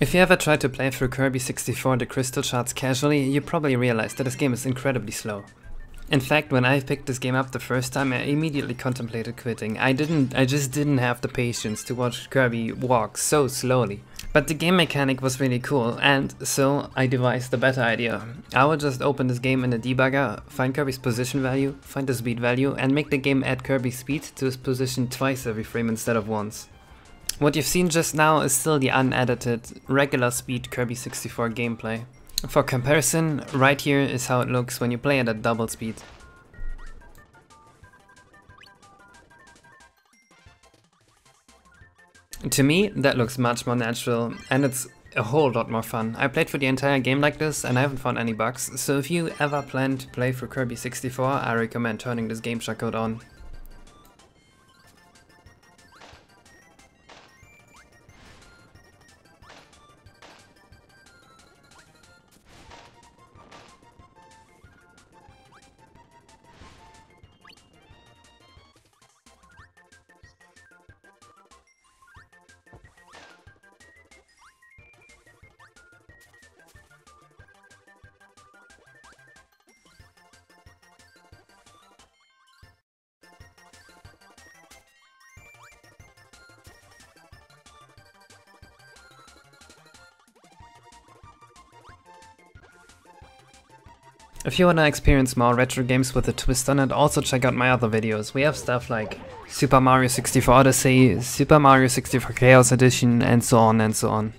If you ever tried to play through Kirby 64 The Crystal Shards casually, you probably realize that this game is incredibly slow. In fact, when I picked this game up the first time, I immediately contemplated quitting. I just didn't have the patience to watch Kirby walk so slowly. But the game mechanic was really cool, and so I devised a better idea. I would just open this game in the debugger, find Kirby's position value, find the speed value, and make the game add Kirby's speed to his position twice every frame instead of once. What you've seen just now is still the unedited, regular speed Kirby 64 gameplay. For comparison, right here is how it looks when you play it at double speed. To me, that looks much more natural, and it's a whole lot more fun. I played for the entire game like this and I haven't found any bugs, so if you ever plan to play for Kirby 64, I recommend turning this GameShark code on. If you wanna experience more retro games with a twist on it, also check out my other videos. We have stuff like Super Mario 64 Odyssey, Super Mario 64 Chaos Edition, and so on and so on.